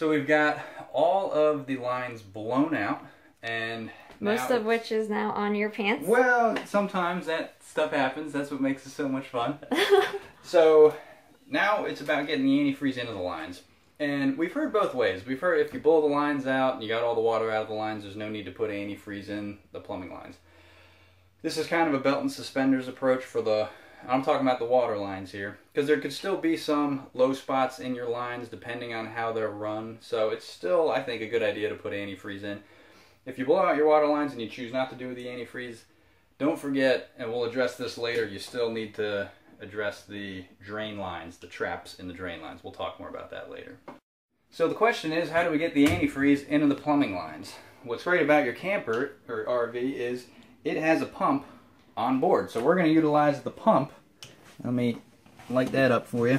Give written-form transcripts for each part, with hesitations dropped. So we've got all of the lines blown out, and most of which is now on your pants. Well, sometimes that stuff happens. That's what makes it so much fun. So now it's about getting the antifreeze into the lines. And we've heard both ways. We've heard if you blow the lines out and you got all the water out of the lines, there's no need to put antifreeze in the plumbing lines. This is kind of a belt and suspenders approach for the, I'm talking about the water lines here, because there could still be some low spots in your lines depending on how they're run. So it's still, I think, a good idea to put antifreeze in. If you blow out your water lines and you choose not to do the antifreeze, don't forget, and we'll address this later, you still need to address the drain lines, the traps in the drain lines. We'll talk more about that later. So the question is, how do we get the antifreeze into the plumbing lines? What's great about your camper or RV is it has a pump on board. So we're going to utilize the pump. Let me light that up for you.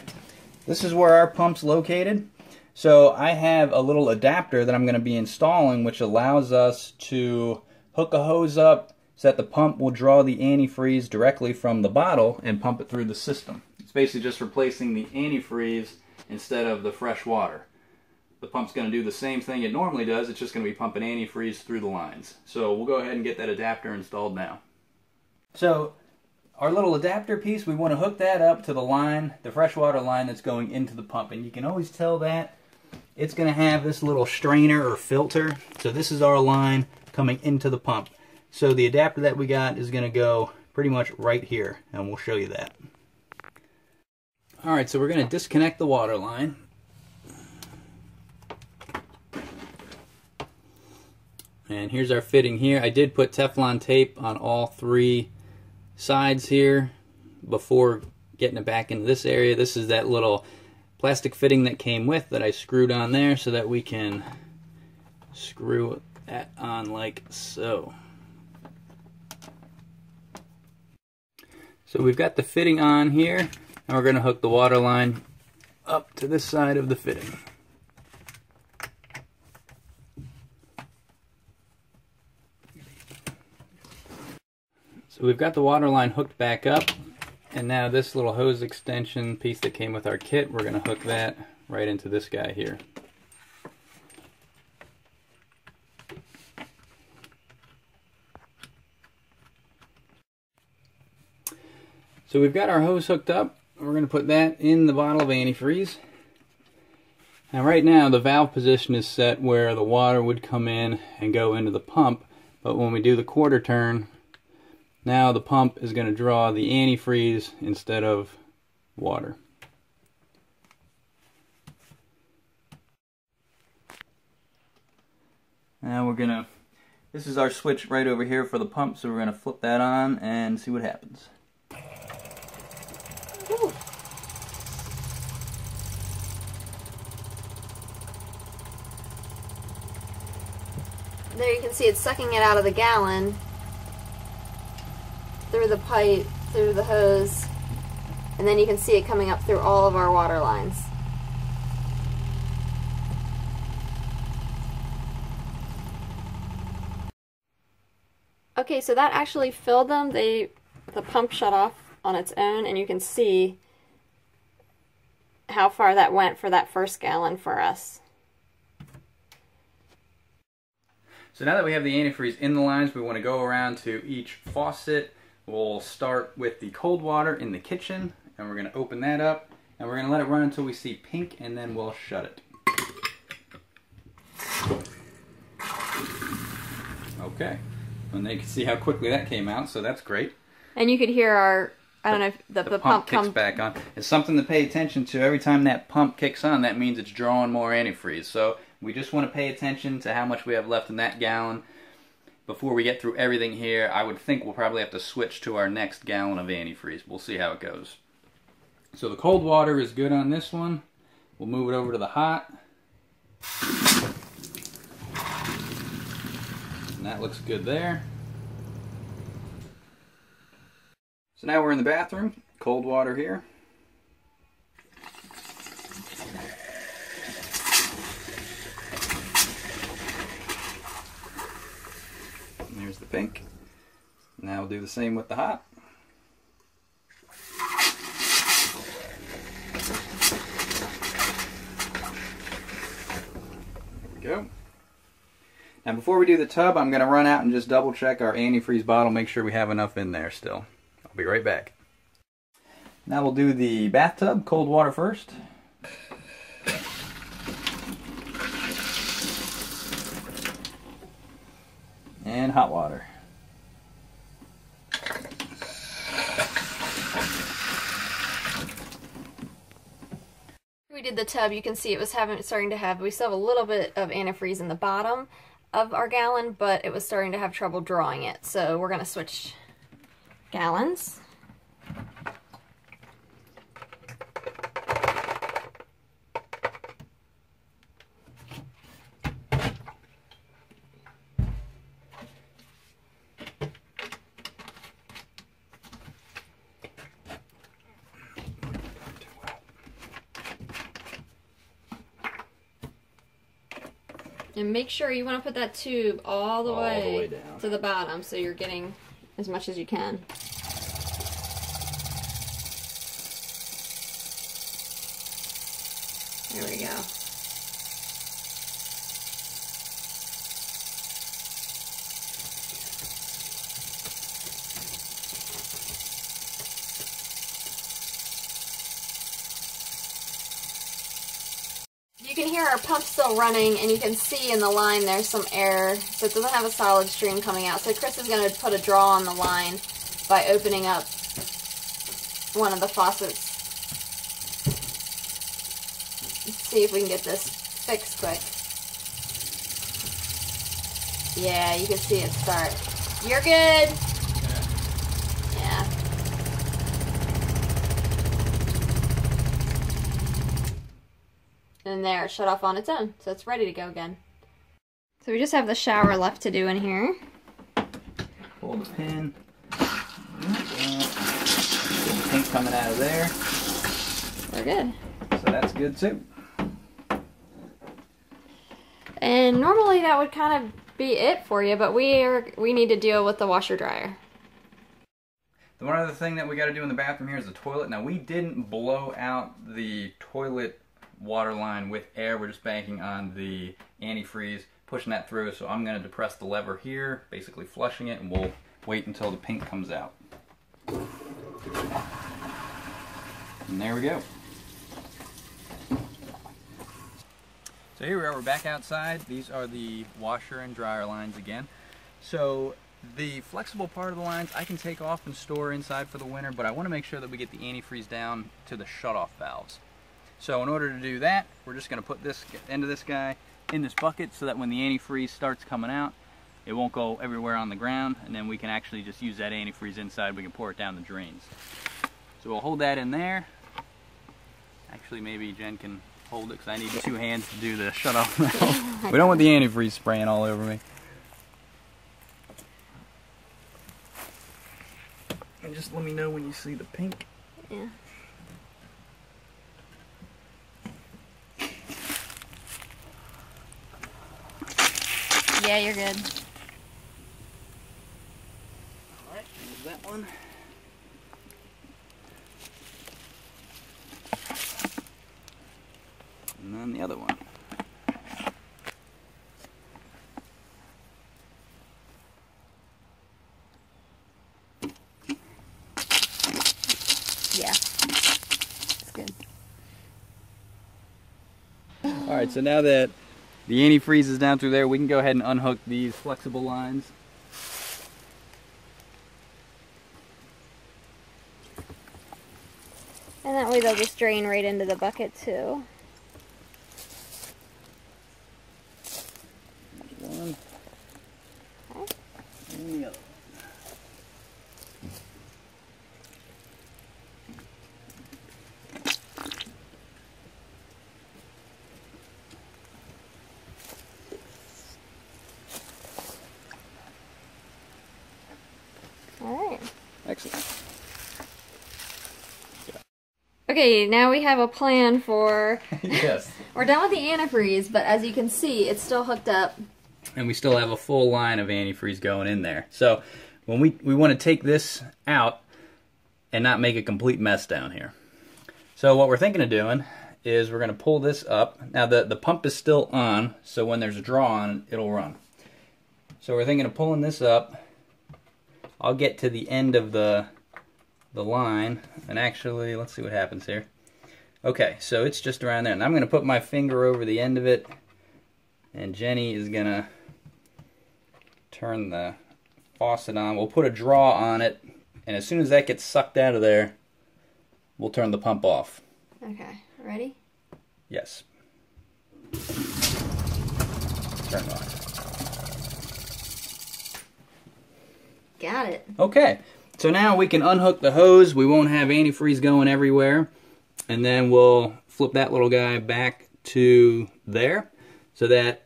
This is where our pump's located. So I have a little adapter that I'm going to be installing, which allows us to hook a hose up so that the pump will draw the antifreeze directly from the bottle and pump it through the system. It's basically just replacing the antifreeze instead of the fresh water. The pump's going to do the same thing it normally does. It's just going to be pumping antifreeze through the lines. So we'll go ahead and get that adapter installed now. So our little adapter piece, we want to hook that up to the line, the freshwater line that's going into the pump. And you can always tell that it's going to have this little strainer or filter. So this is our line coming into the pump. So the adapter that we got is going to go pretty much right here, and we'll show you that. All right, so we're going to disconnect the water line. And here's our fitting here. I did put Teflon tape on all three sides here before getting it back into this area. This is that little plastic fitting that came with that I screwed on there so that we can screw that on like so. So we've got the fitting on here, and we're going to hook the water line up to this side of the fitting. So we've got the water line hooked back up, and now this little hose extension piece that came with our kit, we're going to hook that right into this guy here. So we've got our hose hooked up. We're going to put that in the bottle of antifreeze. Now right now the valve position is set where the water would come in and go into the pump, but when we do the quarter turn, now the pump is going to draw the antifreeze instead of water. Now we're going to, this is our switch right over here for the pump, so we're going to flip that on and see what happens. Ooh. There you can see it's sucking it out of the gallon through the pipe, through the hose, and then you can see it coming up through all of our water lines. Okay, so that actually filled them. The pump shut off on its own, and you can see how far that went for that first gallon for us. So now that we have the antifreeze in the lines, we want to go around to each faucet. We'll start with the cold water in the kitchen, and we're going to open that up, and we're going to let it run until we see pink, and then we'll shut it. Okay, and they can see how quickly that came out, so that's great. And you could hear our, I don't know, if the pump kicks back on. It's something to pay attention to. Every time that pump kicks on, that means it's drawing more antifreeze. So we just want to pay attention to how much we have left in that gallon. Before we get through everything here, I would think we'll probably have to switch to our next gallon of antifreeze. We'll see how it goes. So the cold water is good on this one. We'll move it over to the hot. And that looks good there. So now we're in the bathroom. Cold water here. And there's the pink. Now we'll do the same with the hot. we go. Now before we do the tub, I'm going to run out and just double check our antifreeze bottle, make sure we have enough in there still. I'll be right back. Now we'll do the bathtub, cold water first. And hot water. We did the tub, you can see it was starting to have, we still have a little bit of antifreeze in the bottom of our gallon, but it was starting to have trouble drawing it, so we're going to switch gallons. And make sure you want to put that tube all the way down to the bottom so you're getting as much as you can. There we go. You can hear our pump still running, and you can see in the line there's some air, so it doesn't have a solid stream coming out. So Chris is going to put a draw on the line by opening up one of the faucets. Let's see if we can get this fixed quick. Yeah, you can see it start. You're good! Yeah. And there, it shut off on its own, so it's ready to go again. So we just have the shower left to do in here. Pull the pin. Get the paint coming out of there. We're good. So that's good too. And normally that would kind of be it for you, but we need to deal with the washer dryer. The one other thing that we got to do in the bathroom here is the toilet. Now we didn't blow out the toilet water line with air, we're just banking on the antifreeze, pushing that through, so I'm going to depress the lever here, basically flushing it, and we'll wait until the paint comes out. And there we go. So here we are, we're back outside. These are the washer and dryer lines again. So the flexible part of the lines I can take off and store inside for the winter, but I want to make sure that we get the antifreeze down to the shutoff valves. So in order to do that, we're just going to put this end of this guy in this bucket so that when the antifreeze starts coming out, it won't go everywhere on the ground, and then we can actually just use that antifreeze inside. We can pour it down the drains. So we'll hold that in there. Actually, maybe Jen can hold it because I need two hands to do the shut-off valve. We don't want the antifreeze spraying all over me. And just let me know when you see the pink. Yeah. Yeah, you're good. Alright, move that one. And then the other one. Yeah, it's good. Alright, so now that the antifreeze is down through there, we can go ahead and unhook these flexible lines. And that way they'll just drain right into the bucket too. There's one. Okay. And the other. Excellent. Okay, now we have a plan for... Yes. We're done with the antifreeze, but as you can see, it's still hooked up. And we still have a full line of antifreeze going in there. So when we want to take this out and not make a complete mess down here. So what we're thinking of doing is we're going to pull this up. Now the pump is still on, so when there's a draw on, it'll run. So we're thinking of pulling this up. I'll get to the end of the line, and actually, let's see what happens here. Okay, so it's just around there, and I'm going to put my finger over the end of it, and Jenny is going to turn the faucet on. We'll put a draw on it, and as soon as that gets sucked out of there, we'll turn the pump off. Okay, ready? Yes. Turn it on. Got it. Okay, so now we can unhook the hose. We won't have antifreeze going everywhere. And then we'll flip that little guy back to there so that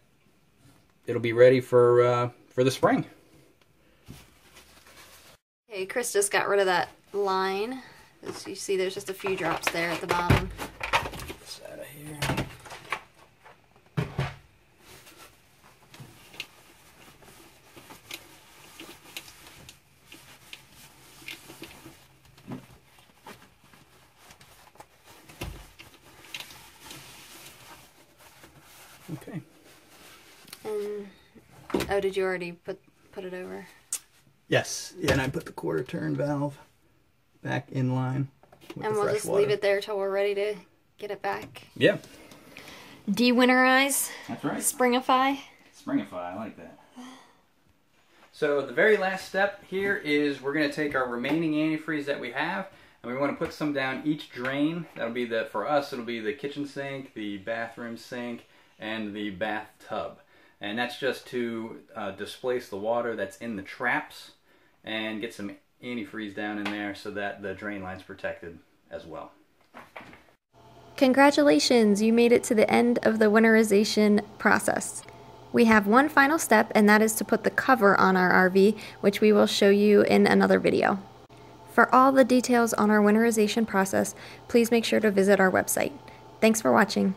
it'll be ready for the spring. Hey, Chris just got rid of that line. As you see, there's just a few drops there at the bottom. Get this out of here. Okay. And oh, did you already put it over? Yes. Yeah, and I put the quarter turn valve back in line. With and the we'll just water. Leave it there till we're ready to get it back. Yeah. Dewinterize. That's right. Springify. Springify, I like that. So the very last step here is we're going to take our remaining antifreeze that we have, and we want to put some down each drain. That'll be the, for us, it'll be the kitchen sink, the bathroom sink, and the bathtub, and that's just to displace the water that's in the traps and get some antifreeze down in there so that the drain line's protected as well. Congratulations, you made it to the end of the winterization process. We have one final step, and that is to put the cover on our RV, which we will show you in another video. For all the details on our winterization process, please make sure to visit our website. Thanks for watching.